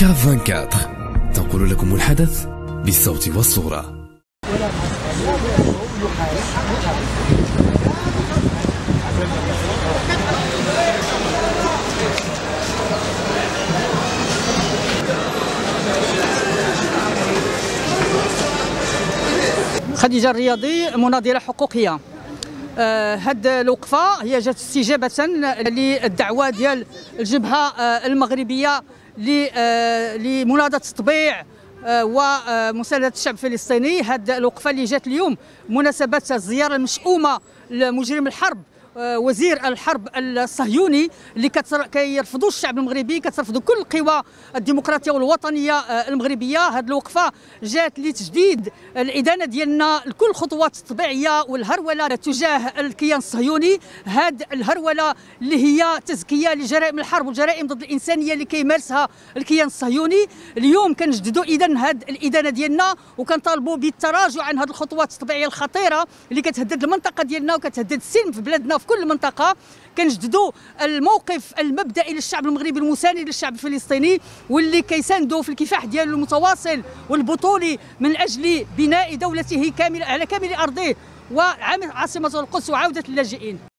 كاف 24 تنقل لكم الحدث بالصوت والصورة. خديجة الرياضي مناضلة حقوقية. هاد الوقفة هي جات استجابة للدعوة ديال الجبهة المغربية لمناضلة التطبيع ومساندة الشعب الفلسطيني. هاد الوقفة اللي جات اليوم مناسبة الزيارة المشؤومة لمجرم الحرب وزير الحرب الصهيوني اللي كيرفضوا الشعب المغربي، كترفضوا كل القوى الديمقراطيه والوطنيه المغربيه. هذه الوقفه جات لتجديد الادانه ديالنا لكل خطوات التطبيعيه والهروله تجاه الكيان الصهيوني، هذه الهروله اللي هي تزكيه لجرائم الحرب والجرائم ضد الانسانيه اللي كيمارسها الكيان الصهيوني. اليوم كنجددوا اذا هذه الادانه ديالنا وكنطالبوا بالتراجع عن هذه الخطوات التطبيعيه الخطيره اللي كتهدد المنطقه ديالنا وكتهدد السلم في بلادنا في كل منطقة. كنجددوا الموقف المبدئي للشعب المغربي المساند للشعب الفلسطيني واللي كيساندوا في الكفاح ديالو المتواصل والبطولي من أجل بناء دولته كاملة على كامل أرضه وعاصمة القدس وعودة اللاجئين.